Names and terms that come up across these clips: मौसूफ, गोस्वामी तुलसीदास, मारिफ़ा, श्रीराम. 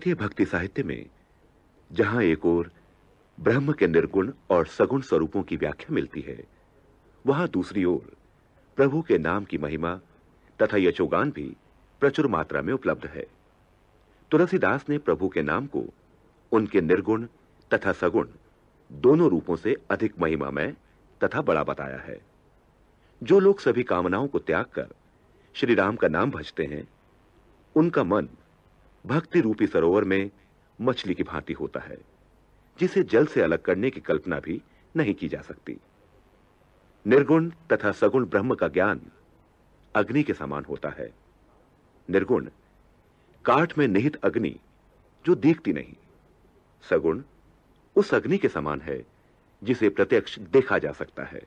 भारतीय भक्ति साहित्य में जहां एक ओर ब्रह्म के निर्गुण और सगुण स्वरूपों की व्याख्या मिलती है, वहां दूसरी ओर प्रभु के नाम की महिमा तथा यशोगान भी प्रचुर मात्रा में उपलब्ध है। तुलसीदास ने प्रभु के नाम को उनके निर्गुण तथा सगुण दोनों रूपों से अधिक महिमामय तथा बड़ा बताया है। जो लोग सभी कामनाओं को त्याग कर श्री राम का नाम भजते हैं, उनका मन भक्ति रूपी सरोवर में मछली की भांति होता है, जिसे जल से अलग करने की कल्पना भी नहीं की जा सकती। निर्गुण तथा सगुण ब्रह्म का ज्ञान अग्नि के समान होता है। निर्गुण काठ में निहित अग्नि जो देखती नहीं, सगुण उस अग्नि के समान है जिसे प्रत्यक्ष देखा जा सकता है,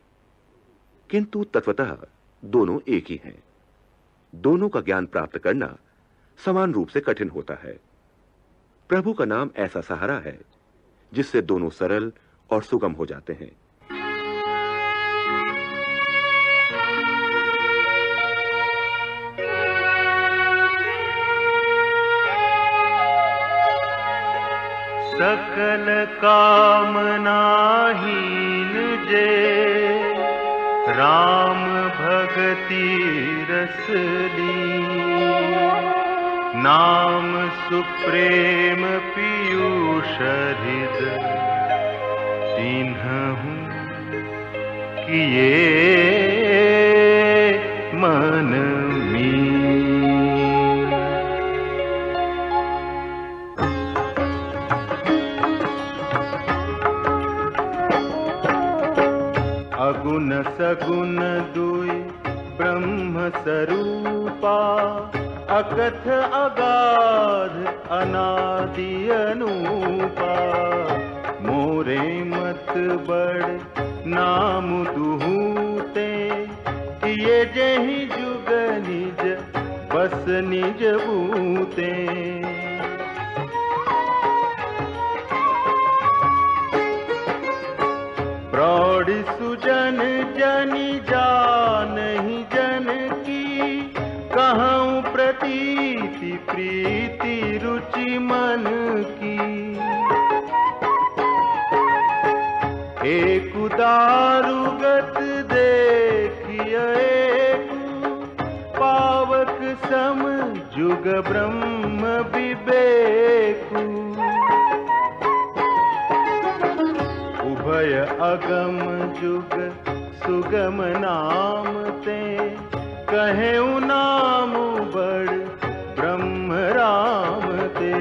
किंतु तत्वतः दोनों एक ही हैं। दोनों का ज्ञान प्राप्त करना समान रूप से कठिन होता है। प्रभु का नाम ऐसा सहारा है जिससे दोनों सरल और सुगम हो जाते हैं। सकल कामनाहीन जे राम भगति रस ली, नाम सुप्रेम पीयूष हृद चिन्हु किए मन में। अगुण सगुण दुई ब्रह्म स्वरूपा, अकथ अगाध अनादि अनूपा, मोरे मत बड़ नाम दुहूते, किए जहि जुग निज बस निज बूते। प्रौढ़ सुजन जनि जानहि जन की, कहूँ प्रीति प्रीति रुचि मन की। एक दारुगत देखिए पावक सम जुग ब्रह्म विवेकु, उभय अगम जुग सुगम नाम ते, कहेउ नाम बड़ ब्रह्म राम ते।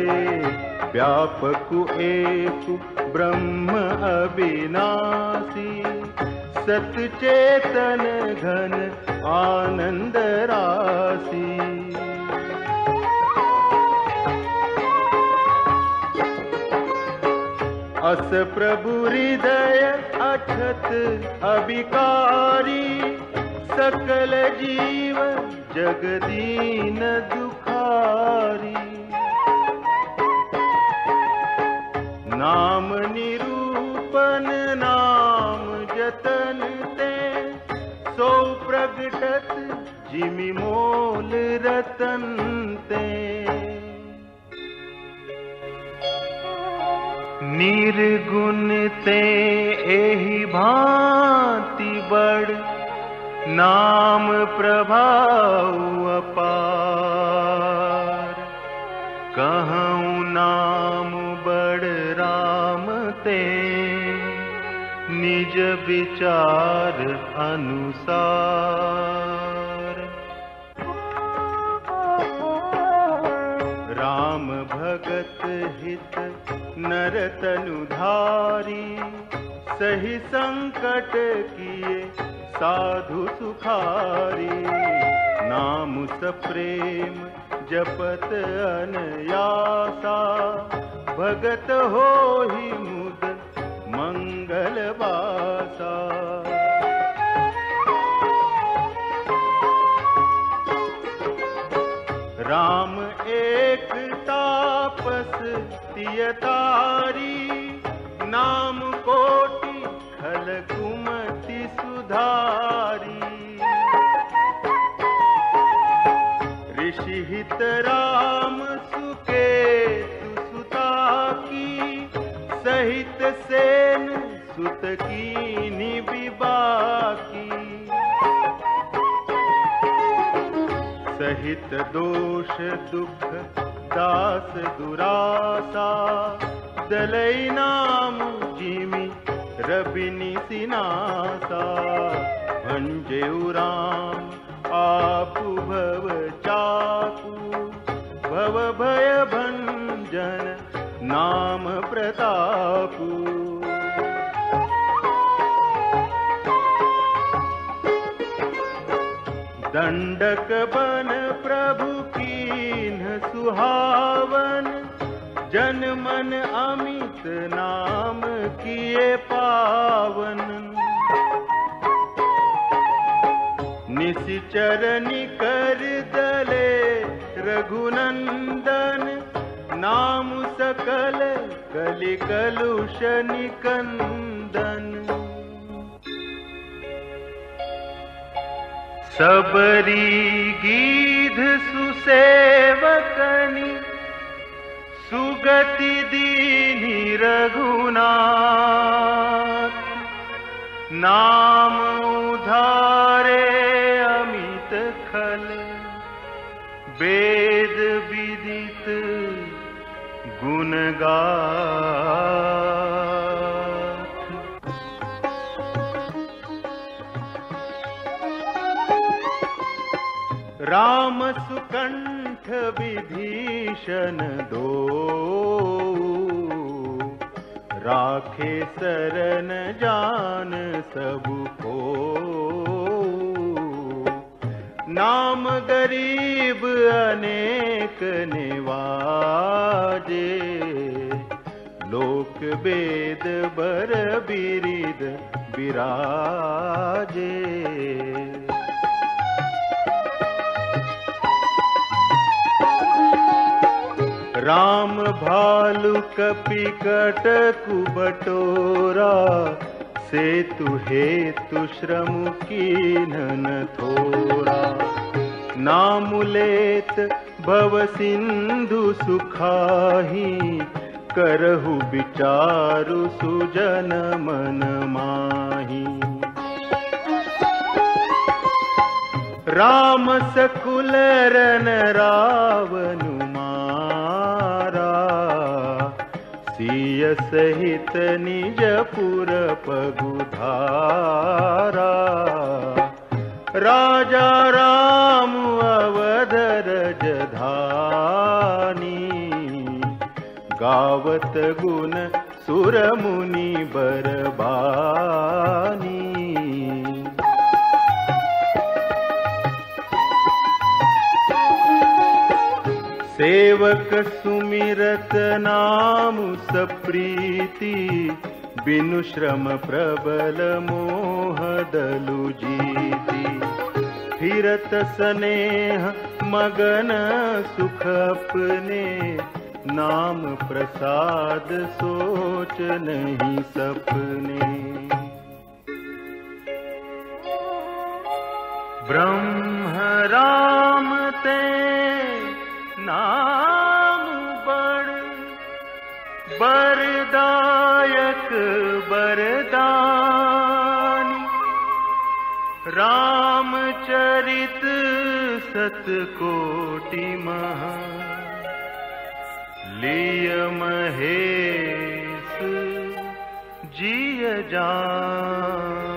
व्यापकु एकु ब्रह्म अविनाशी, सत चेतन घन आनंद राशि। अस प्रभु हृदय अक्षत अभिकारी, सकल जीव जगदीन दुखारी। नाम निरूपन नाम जतन ते, सो प्रगटत जिमि मोल रतन ते। निर्गुण ते एहि भांति बड़ नाम प्रभाव अपार, कहूँ नाम बड़ राम ते, निज विचार अनुसार। राम भगत हित नर तनुधारी, सही संकट किए साधु सुखारी। नाम सप्रेम जपत अनयासा, भगत हो ही मुद मंगल वासा। राम एकता पस तियतारी, नाम कोटि खल कुमति सुधारी। ऋषि हित राम सुकेतु सहित सेन सुत कीन्ही बिबाकी, सहित दोष दुख दास दुरासा, दलई नाम जिमी रबिनी सिनासा। भंजेउ राम आपु भव चाकू, भव भय भंजन नाम प्रतापू। दंडक बन प्रभु कीन्ह सुहावन, जन मन अमित नाम किए पावन। निसिचरनि कर दले रघुनंदन, नाम सकल कलिकलुष निकंदन। सबरी गीध सुसेवकनि, सुगति दीन्हि रघुनाथ। नाम उधारे अमित खल, वेद विदित गुण गाथ। राम सुकंठ विभीषण दो, राखे शरण जान सबको। नाम गरीब अनेक निवाजे, लोक वेद बर बिरिद बिराजे। राम भालु कपिकट कुबटोरा, सेतु हेतु श्रम कीन्हन थोरा। नाम लेत भव सिंधु सुखाही, करहु विचारु सुजन मन माही। राम सकुल रन रावनु सहित, निजपुर पगुधारा। राजा राम अवध रजधानी, गावत गुण सुर मुनि बरबानी। सेवक सुमिरत नाम सप्रीति, बिनु श्रम प्रबल मोह दलु जीति। फिरत स्नेह मगन सुख अपने, नाम प्रसाद सोच नहीं सपने। ब्रह्म राम ते नाम बड़ बरदायक बरदान। रामचरित सतकोटि महा, लिय महेश जिय जान।